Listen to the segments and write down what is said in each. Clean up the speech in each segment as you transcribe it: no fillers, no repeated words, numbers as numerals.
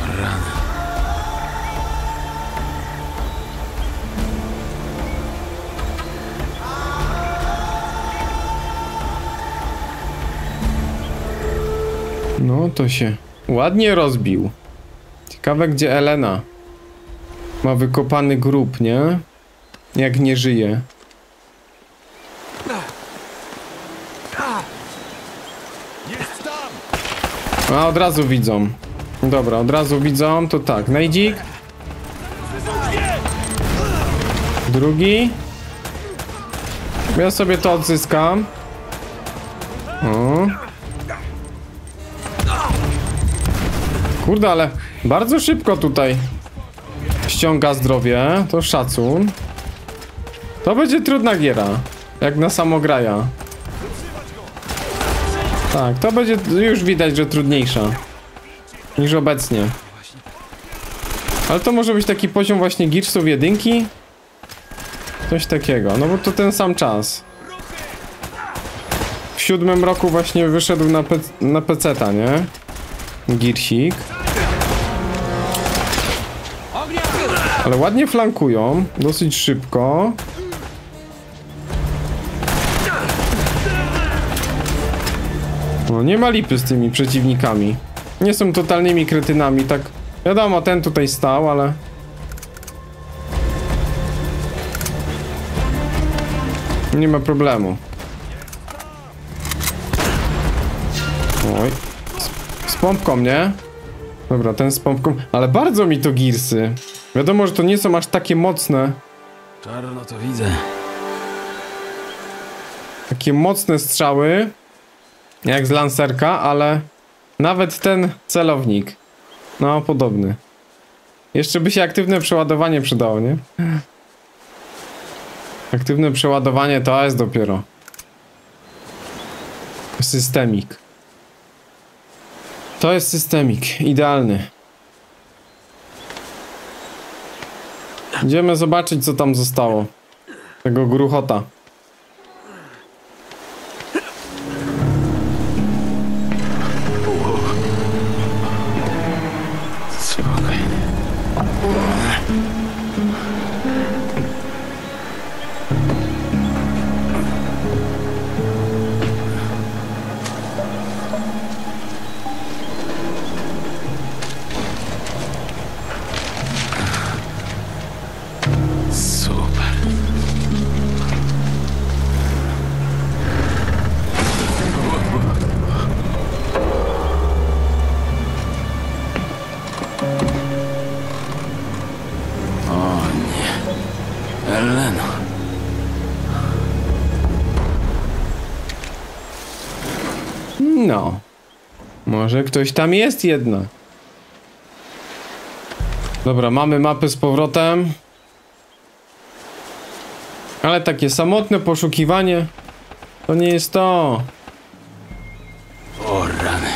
rany. No to się ładnie rozbił. Ciekawe, gdzie Elena ma wykopany grób, nie? Jak nie żyje. A od razu widzą. Dobra, od razu widzą, to tak. Najdzik. Drugi. Ja sobie to odzyskam. O. Kurde, ale bardzo szybko tutaj ściąga zdrowie. To szacun. To będzie trudna giera. Jak na samograja. Tak, to będzie już widać, że trudniejsza niż obecnie. Ale to może być taki poziom właśnie Gearsów jedynki? Coś takiego, no bo to ten sam czas. W 7 roku właśnie wyszedł na peceta, nie? Gearsik. Ale ładnie flankują, dosyć szybko. No nie ma lipy z tymi przeciwnikami. Nie są totalnymi kretynami, tak. Wiadomo, ten tutaj stał, ale... nie ma problemu. Oj. Z pompką, nie? Dobra, ten z pompką. Ale bardzo mi to Gearsy. Wiadomo, że to nie są aż takie mocne. Czarno to widzę. Takie mocne strzały. Jak z lancerka, ale nawet ten celownik. No, podobny. Jeszcze by się aktywne przeładowanie przydało, nie? Aktywne przeładowanie to jest dopiero systemik. To jest systemik, idealny. Idziemy zobaczyć, co tam zostało. Tego gruchota. No, może ktoś tam jest jednak. Dobra, mamy mapę z powrotem. Ale takie samotne poszukiwanie to nie jest to. O rany.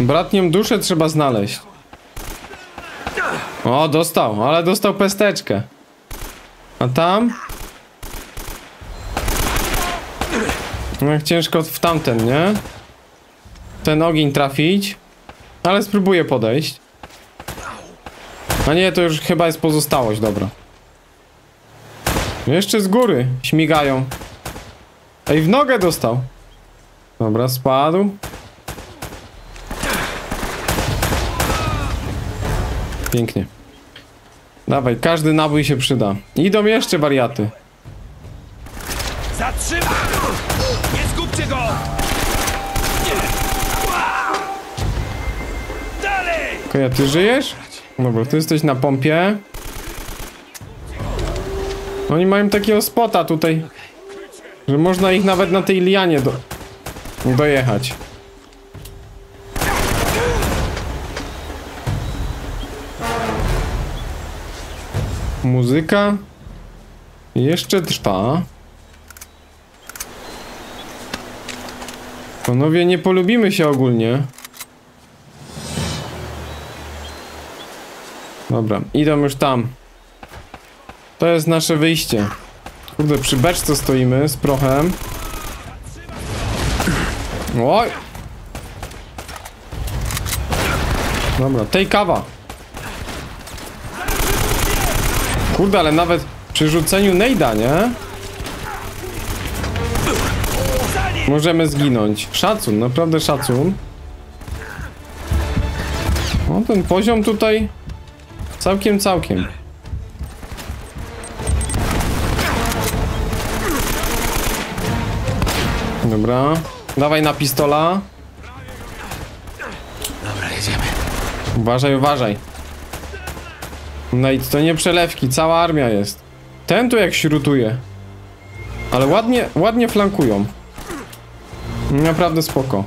Bratnią duszę trzeba znaleźć. O, dostał, ale dostał pesteczkę. A tam? Jak ciężko w tamten, nie? Ten ogień trafić. Ale spróbuję podejść. A nie, to już chyba jest pozostałość, dobra. Jeszcze z góry śmigają. Ej, w nogę dostał. Dobra, spadł. Pięknie. Dawaj, każdy nabój się przyda. Idą jeszcze wariaty. Zatrzymaj! Nie zgubcie go! Dalej! Koja, ty żyjesz? Dobra, ty jesteś na pompie. Oni mają takiego spota tutaj, że można ich nawet na tej lianie dojechać. Muzyka jeszcze trwa. Panowie, nie polubimy się ogólnie. Dobra, idą już tam. To jest nasze wyjście. Kurde, przy beczce stoimy z prochem. Oj! Dobra, tej kawa. Kurde, ale nawet przy rzuceniu nejda, nie? Możemy zginąć. Szacun, naprawdę szacun. No, ten poziom tutaj całkiem. Dobra. Dawaj na pistola. Dobra, jedziemy. Uważaj. No i to nie przelewki, cała armia jest. Ten tu jak śrutuje. Ale ładnie flankują. Naprawdę spoko.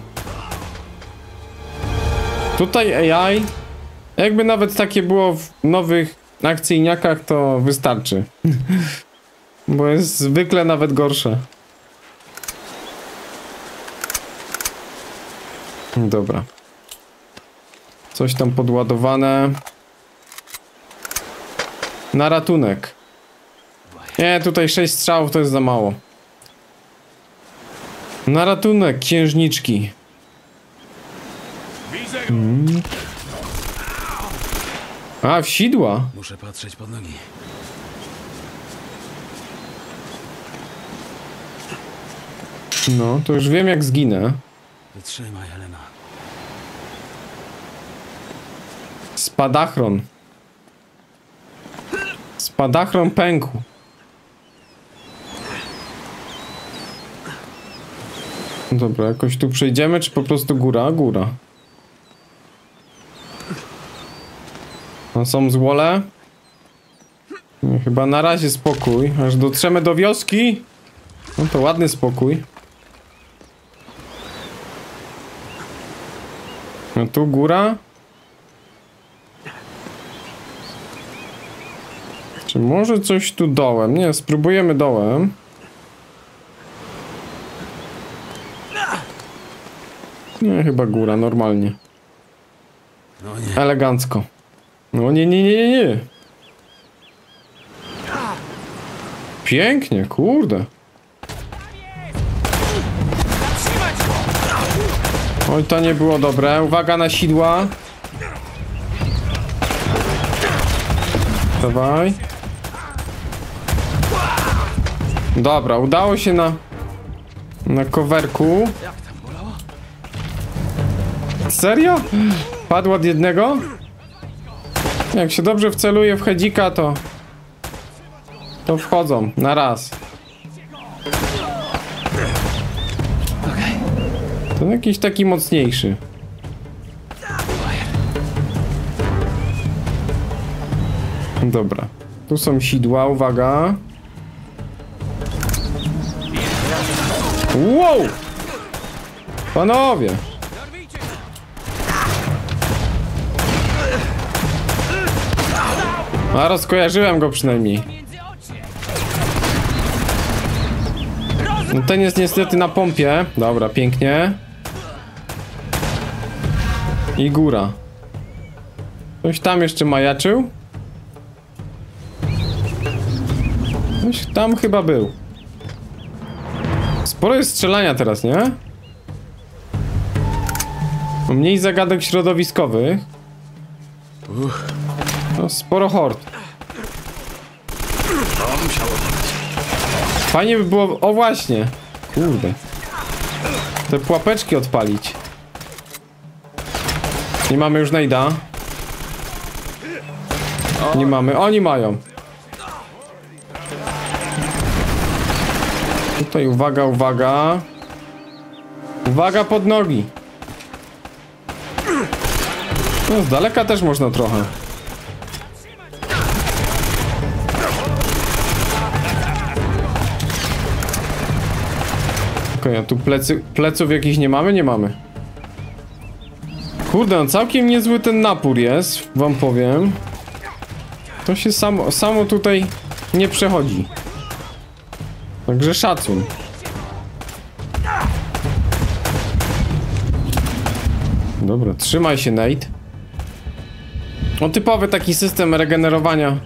Tutaj AI. Jakby nawet takie było w nowych akcyjniakach, to wystarczy. Bo jest zwykle nawet gorsze. Dobra. Coś tam podładowane. Na ratunek. Nie, tutaj 6 strzałów to jest za mało. Na ratunek, księżniczki. A, w sidła. Muszę patrzeć pod nogi. No, to już wiem jak zginę. Wytrzymaj, Elena. Spadachron. Spadachron pękł. Dobra, jakoś tu przejdziemy, czy po prostu góra? Góra. No są złole. No, chyba na razie spokój, aż dotrzemy do wioski. No to ładny spokój. No tu góra. Czy może coś tu dołem? Nie, spróbujemy dołem. Nie, chyba góra, normalnie. No nie. Elegancko. No nie. Pięknie, kurde. Oj, to nie było dobre. Uwaga na sidła. Dawaj. Dobra, udało się na coverku. Serio? Padł od jednego? Jak się dobrze wceluje w hedzika, to wchodzą na raz. Ten jakiś taki mocniejszy. Dobra. Tu są sidła, uwaga. Wow! Panowie! A rozkojarzyłem go przynajmniej. No ten jest niestety na pompie. Dobra, pięknie. I góra. Ktoś tam jeszcze majaczył? Ktoś tam chyba był. Sporo jest strzelania teraz, nie? Mniej zagadek środowiskowych. No, sporo hord. Fajnie by było... O właśnie! Kurde. Te pułapeczki odpalić. Nie mamy już najda. Nie mamy. Oni mają. Tutaj uwaga. Uwaga pod nogi. No, z daleka też można trochę. Okej, a tu pleców jakichś nie mamy? Nie mamy. Kurde, no całkiem niezły ten napór jest, wam powiem. To się samo tutaj nie przechodzi. Także szacun. Dobra, trzymaj się, Nate. No typowy taki system regenerowania.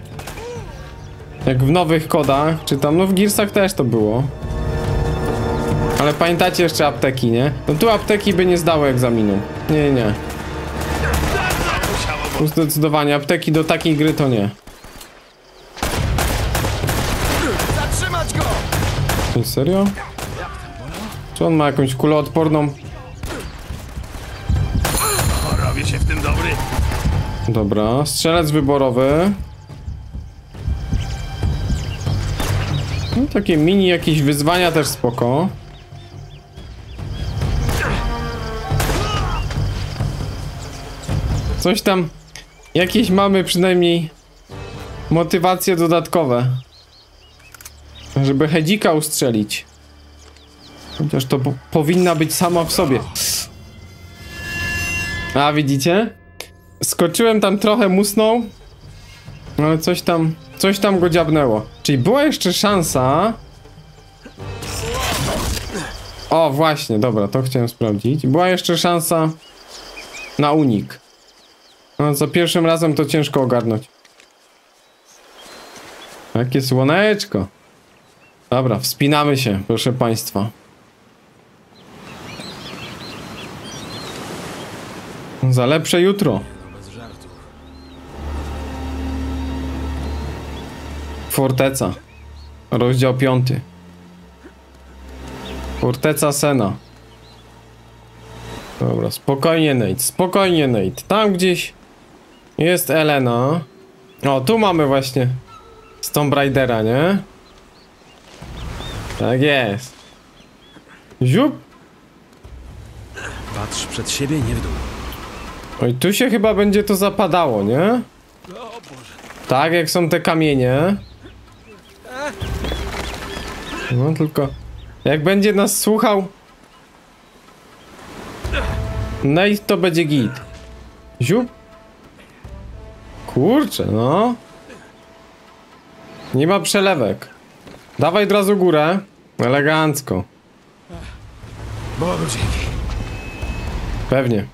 Jak w nowych kodach, czy tam, no w Gearsach też to było. Ale pamiętacie jeszcze apteki, nie? No tu apteki by nie zdały egzaminu. Nie. Zdecydowanie, apteki do takiej gry to nie. Zatrzymać go! To jest serio? Czy on ma jakąś kulę odporną? Robię się w tym dobry. Dobra, strzelec wyborowy. No, takie mini jakieś wyzwania też spoko. Coś tam, jakieś mamy przynajmniej motywacje dodatkowe, żeby hedzika ustrzelić. Chociaż to powinna być sama w sobie. A widzicie? Skoczyłem tam trochę, musnął, ale coś tam go dziabnęło. Czyli była jeszcze szansa. O właśnie, dobra, to chciałem sprawdzić. Była jeszcze szansa na unik. No, za pierwszym razem to ciężko ogarnąć. Jakie słoneczko. Dobra, wspinamy się, proszę państwa. Za lepsze jutro. Forteca. Rozdział 5. Forteca Sena. Dobra, spokojnie Nate, spokojnie Nate. Tam gdzieś jest Elena. O, tu mamy właśnie z Tomb Raidera, nie? Tak jest. Ziup. Patrz przed siebie, nie w dół. Oj, tu się chyba będzie to zapadało, nie? Tak, jak są te kamienie. No tylko, jak będzie nas słuchał Nate, to będzie git. Ziup. Kurczę, no. Nie ma przelewek. Dawaj od razu górę. Elegancko. Bogu dzięki. Pewnie.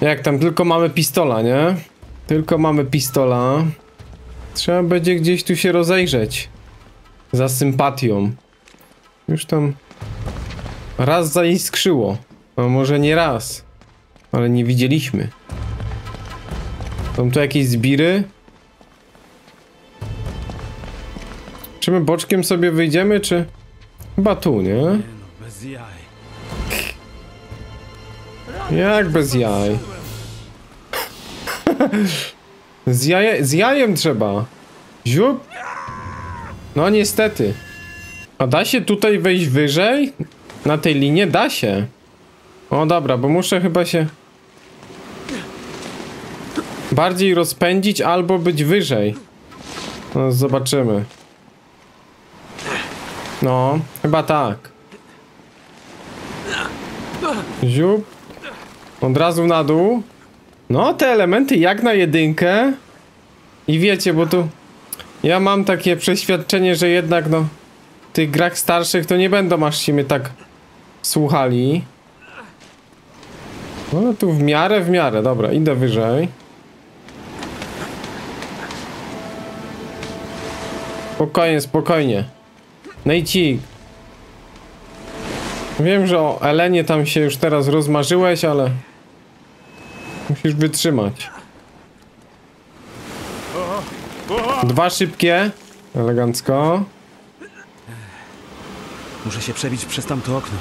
Jak tam, tylko mamy pistola, nie? Tylko mamy pistola. Trzeba będzie gdzieś tu się rozejrzeć. Za sympatią. Już tam raz zaiskrzyło. No może nie raz. Ale nie widzieliśmy. Są tu jakieś zbiry? Czy my boczkiem sobie wyjdziemy, czy... Chyba tu, nie? Jak bez jaj? Z jajem trzeba. Ziup. No niestety. A da się tutaj wejść wyżej? Na tej linie? Da się. O dobra, bo muszę chyba się... bardziej rozpędzić albo być wyżej. No, zobaczymy. No, chyba tak. Ziup. Od razu na dół. No, te elementy jak na jedynkę. I wiecie, bo tu ja mam takie przeświadczenie, że jednak no w tych grach starszych to nie będą aż się mnie tak słuchali. No tu w miarę. Dobra, idę wyżej. Spokojnie, spokojnie. Nejcik. Wiem, że o Elenie tam się już teraz rozmarzyłeś, ale... musisz wytrzymać. 2 szybkie. Elegancko. Muszę się przebić przez tamto okno.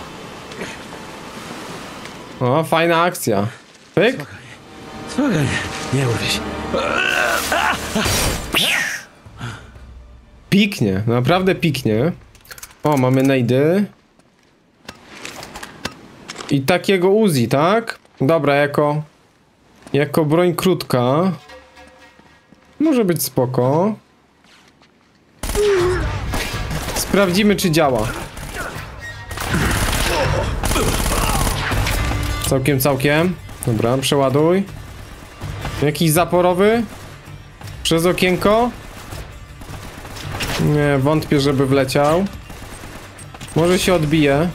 O, fajna akcja. Pyk. Słuchaj, nie urwij się. Piknie, naprawdę piknie. O, mamy najdy. I takiego Uzi, tak? Dobra, jako broń krótka. Może być spoko. Sprawdzimy, czy działa. Całkiem. Dobra, przeładuj. Jakiś zaporowy? Przez okienko? Nie, wątpię, żeby wleciał. Może się odbije.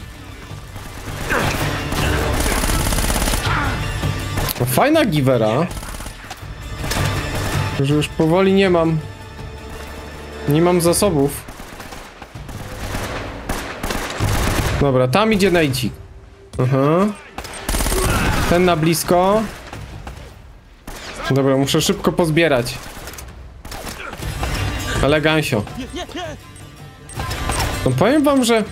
Fajna giwera. Że już powoli nie mam. Nie mam zasobów. Dobra, tam idzie Najdzik. Ten na blisko. Dobra, muszę szybko pozbierać. Elegancio. No powiem wam, że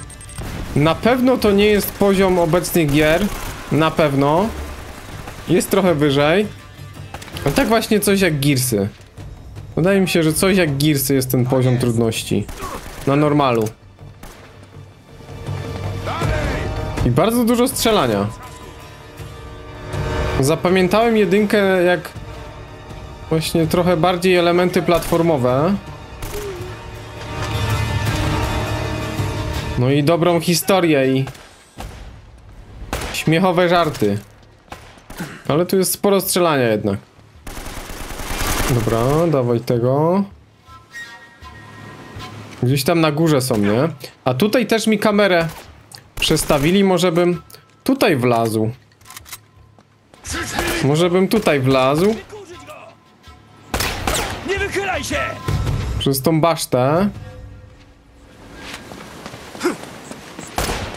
na pewno to nie jest poziom obecnych gier. Na pewno. Jest trochę wyżej. No tak właśnie coś jak Gearsy. Wydaje mi się, że coś jak Gearsy jest ten poziom trudności. Na normalu. I bardzo dużo strzelania. Zapamiętałem jedynkę jak właśnie trochę bardziej elementy platformowe. No i dobrą historię i śmiechowe żarty. Ale tu jest sporo strzelania jednak. Dobra, dawaj tego. Gdzieś tam na górze są, nie? A tutaj też mi kamerę przestawili, może bym tutaj wlazł. Może bym tutaj wlazł. Nie wychylaj się! Przez tą basztę.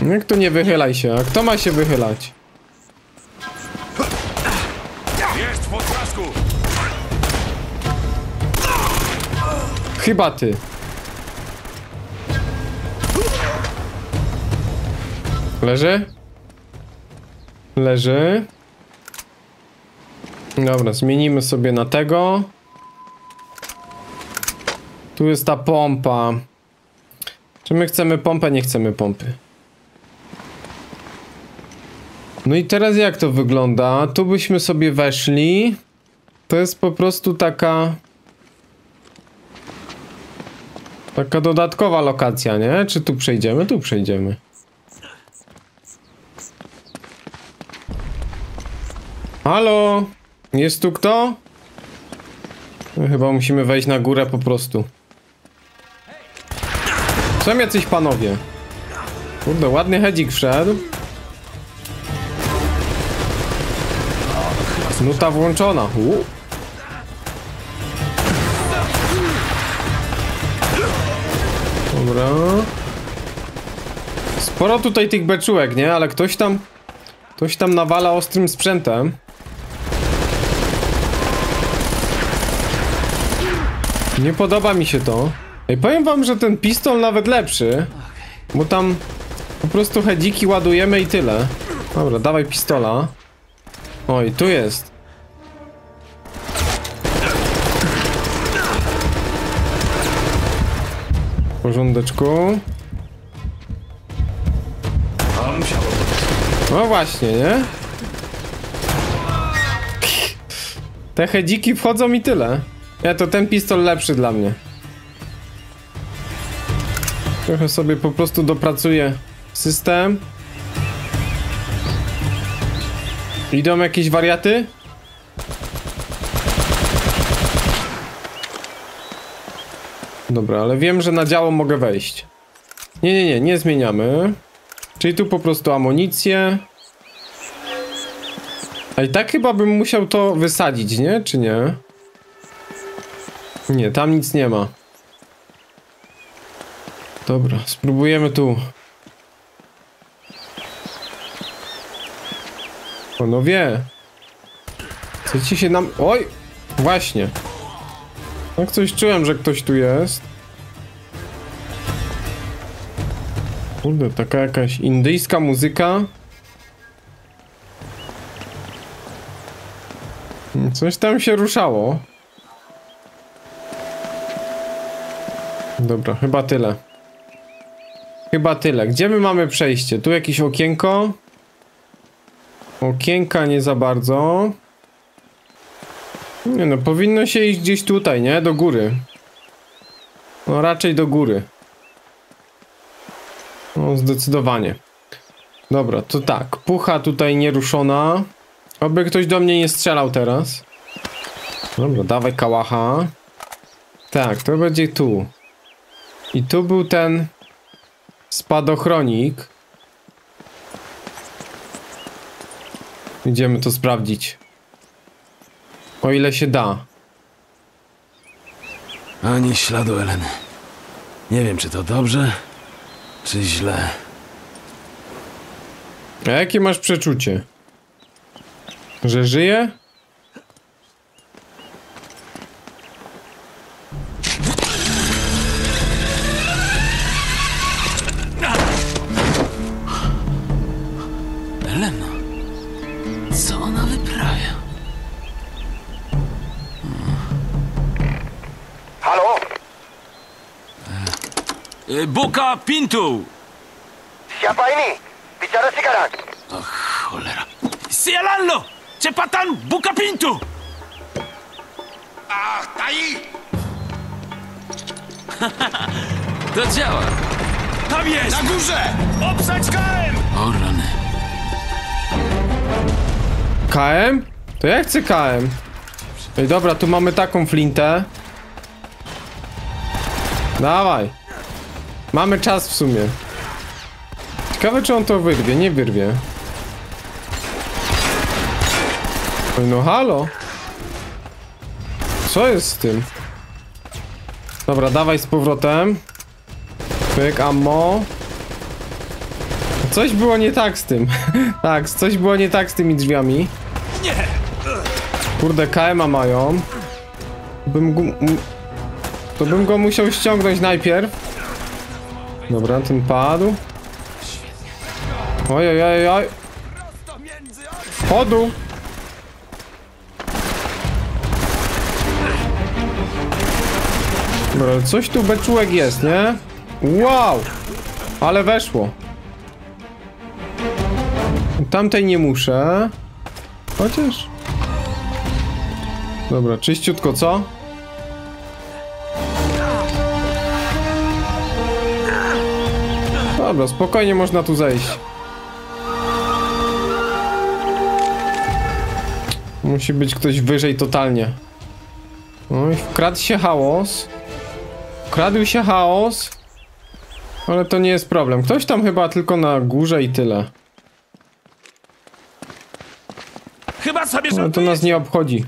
Jak to nie wychylaj się? A kto ma się wychylać? Chyba ty. Leży? Leży. Dobra, zmienimy sobie na tego. Tu jest ta pompa. Czy my chcemy pompę? Nie chcemy pompy. No i teraz jak to wygląda? Tu byśmy sobie weszli. To jest po prostu taka... taka dodatkowa lokacja, nie? Czy tu przejdziemy? Tu przejdziemy. Halo? Jest tu kto? No, chyba musimy wejść na górę po prostu. Są jacyś panowie. Kurde, ładny hedzik wszedł. Nuta włączona. Dobra. Sporo tutaj tych beczułek, nie? Ale ktoś tam nawala ostrym sprzętem. Nie podoba mi się to. I powiem wam, że ten pistol nawet lepszy. Bo tam po prostu hedziki ładujemy i tyle. Dobra, dawaj pistola. Oj, tu jest. W porządeczku. No właśnie, nie? Te hedziki wchodzą i tyle. Ja to ten pistol lepszy dla mnie. Trochę sobie po prostu dopracuję system. Idą jakieś wariaty? Dobra, ale wiem, że na działo mogę wejść. Nie zmieniamy. Czyli tu po prostu amunicję. A i tak chyba bym musiał to wysadzić, nie? Czy nie? Nie, tam nic nie ma. Dobra, spróbujemy tu. Panowie, co ci się nam... Oj! Właśnie. Tak coś czułem, że ktoś tu jest. Kurde, taka jakaś indyjska muzyka. Coś tam się ruszało. Dobra, chyba tyle. Chyba tyle. Gdzie my mamy przejście? Tu jakieś okienko? Okienka nie za bardzo. Nie no, powinno się iść gdzieś tutaj, nie? Do góry. No raczej do góry. No zdecydowanie. Dobra, to tak. Pucha tutaj nieruszona. Oby ktoś do mnie nie strzelał teraz. Dobra, dawaj kałacha. Tak, to będzie tu. I tu był ten spadochronik. Idziemy to sprawdzić. O ile się da. Ani śladu Eleny. Nie wiem, czy to dobrze, czy źle. A jakie masz przeczucie? Że żyje? Buka Pintu! Siapaini! Bicara sekarang! Oh, cholera! Sialan lo! Cepatan buka pintu! Ach, tai! To działa! Tam jest! Na górze! Obsadź KM! O rany! KM? To ja chcę KM. Ej, dobra, tu mamy taką flintę. Dawaj. Mamy czas w sumie. Ciekawe, czy on to wyrwie, nie wyrwie. No halo. Co jest z tym? Dobra, dawaj z powrotem. Pyk, ammo. Coś było nie tak z tym. Tak, coś było nie tak z tymi drzwiami. Kurde, KM-a mają. To bym go musiał ściągnąć najpierw. Dobra, ten padł. Oj, oj, oj, oj. Padł. Dobra, coś tu beczułek jest, nie? Wow! Ale weszło. Tamtej nie muszę. Chociaż... Dobra, czyściutko, co? Dobra, spokojnie można tu zejść. Musi być ktoś wyżej totalnie. No i wkradł się chaos. Wkradł się chaos. Ale to nie jest problem. Ktoś tam chyba tylko na górze i tyle. Chyba sobie... Ale to nas nie obchodzi.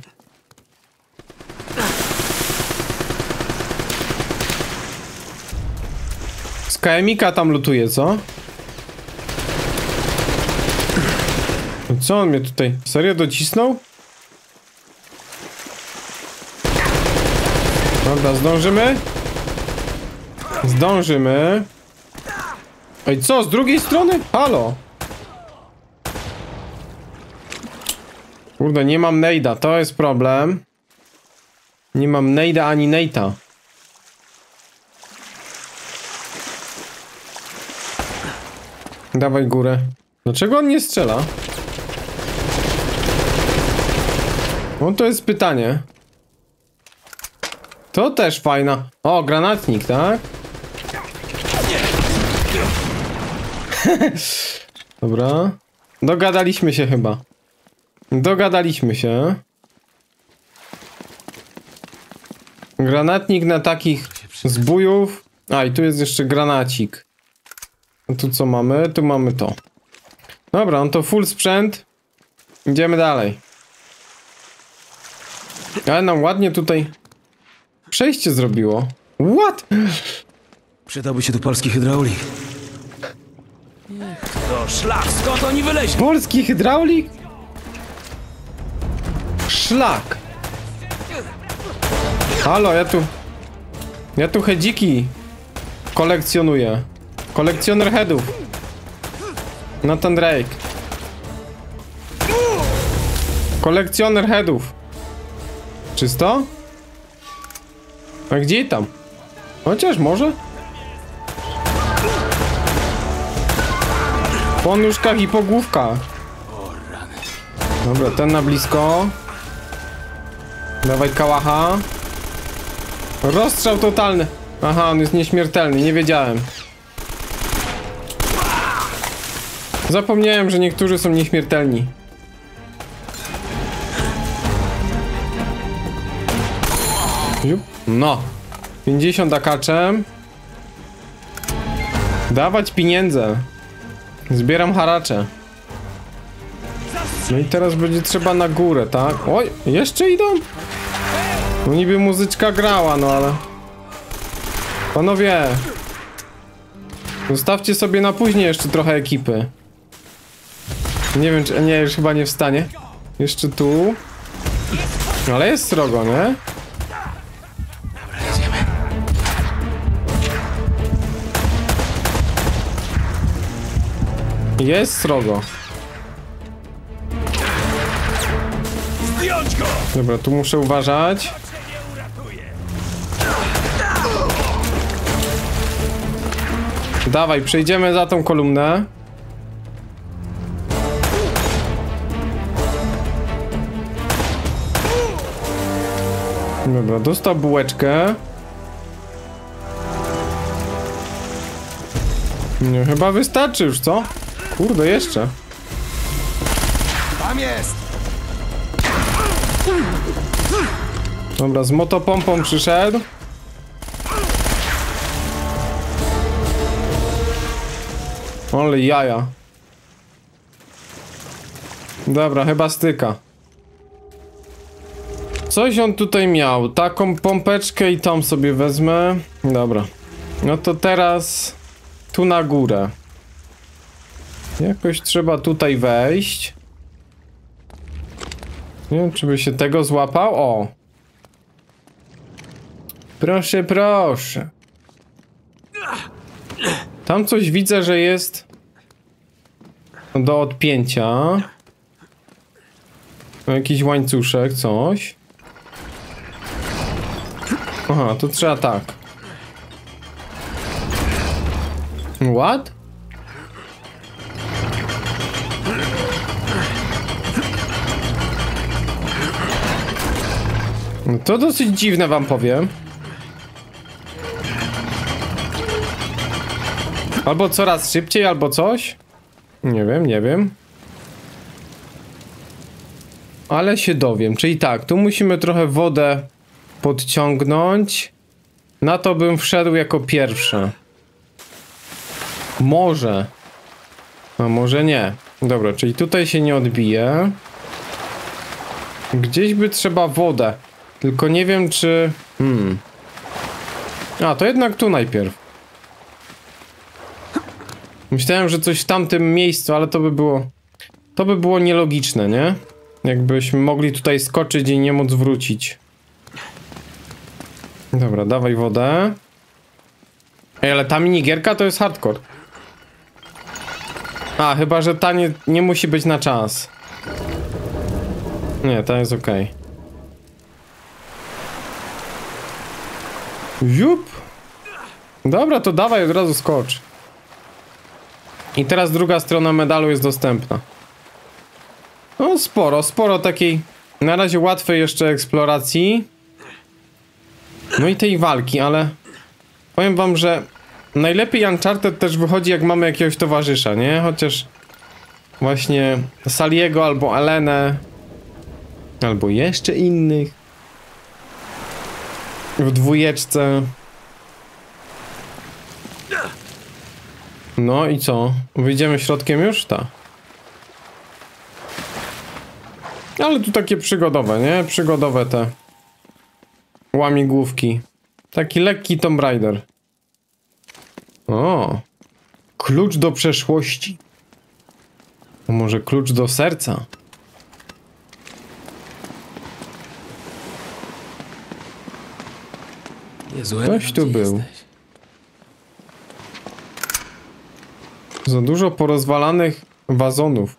KM-ika tam lutuje, co? Co on mnie tutaj? Serio docisnął? Dobra, zdążymy? Zdążymy. Ej, co? Z drugiej strony? Halo! Kurde, nie mam Nate'a, to jest problem. Nie mam Nate'a ani Nate'a. Dawaj górę. Dlaczego on nie strzela? No to jest pytanie. To też fajna. O, granatnik, tak? Dobra. Dogadaliśmy się chyba. Dogadaliśmy się. Granatnik na takich zbójów. A, i tu jest jeszcze granacik. Tu co mamy? Tu mamy to. Dobra, on to full sprzęt. Idziemy dalej. Ale nam ładnie tutaj przejście zrobiło. What? Przydałby się tu polski hydraulik. To szlak, skąd oni wyleźli? Polski hydraulik? Szlak. Halo, ja tu hedziki kolekcjonuję. Kolekcjoner headów. Nathan Drake. Kolekcjoner headów. Czysto? A gdzie tam? Chociaż może? Po nóżkach i po główkach. Dobra, ten na blisko. Dawaj kałacha. Rozstrzał totalny. Aha, on jest nieśmiertelny, nie wiedziałem. Zapomniałem, że niektórzy są nieśmiertelni. No. 50 akaczem. Dawać pieniądze. Zbieram haracze. No i teraz będzie trzeba na górę, tak? Oj, jeszcze idą? No niby muzyczka grała, no ale... Panowie. Zostawcie sobie na później jeszcze trochę ekipy. Nie wiem, czy... Nie, już chyba nie wstanie. Jeszcze tu. Ale jest srogo, nie? Dobra, jedziemy. Jest srogo. Dobra, tu muszę uważać. Dawaj, przejdziemy za tą kolumnę. Dobra, dostał bułeczkę. Nie, chyba wystarczy już, co? Kurde, jeszcze. Tam jest! Dobra, z motopompą przyszedł. Ale jaja. Dobra, chyba styka. Coś on tutaj miał. Taką pompeczkę i tam sobie wezmę. Dobra. No to teraz tu na górę. Jakoś trzeba tutaj wejść. Nie wiem, czy by się tego złapał. O! Proszę, proszę. Tam coś widzę, że jest do odpięcia. Jakiś łańcuszek, coś. Aha, to trzeba tak. What? To dosyć dziwne, wam powiem. Albo coraz szybciej, albo coś. Nie wiem, nie wiem. Ale się dowiem, czyli tak, tu musimy trochę wodę podciągnąć. Na to bym wszedł jako pierwszy. Może. A może nie. Dobra, czyli tutaj się nie odbije. Gdzieś by trzeba wodę. Tylko nie wiem, czy... A, to jednak tu najpierw. Myślałem, że coś w tamtym miejscu, ale to by było nielogiczne, nie? Jakbyśmy mogli tutaj skoczyć i nie móc wrócić. Dobra, dawaj wodę. Ej, ale ta minigierka to jest hardcore. A, chyba że ta nie musi być na czas. Nie, ta jest okej. Jup. Dobra, to dawaj, od razu skocz. I teraz druga strona medalu jest dostępna. No sporo takiej na razie łatwej jeszcze eksploracji. No i tej walki, ale powiem wam, że najlepiej Uncharted też wychodzi, jak mamy jakiegoś towarzysza, nie? Chociaż właśnie Saliego albo Elenę, albo jeszcze innych w dwójeczce. No i co? Wyjdziemy środkiem już? Tak. Ale tu takie przygodowe, nie? Przygodowe te łamigłówki. Taki lekki Tomb Raider. O! Klucz do przeszłości. A może klucz do serca? Ktoś tu był. Za dużo porozwalanych wazonów.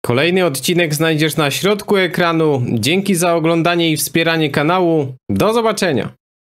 Kolejny odcinek znajdziesz na środku ekranu. Dzięki za oglądanie i wspieranie kanału. Do zobaczenia!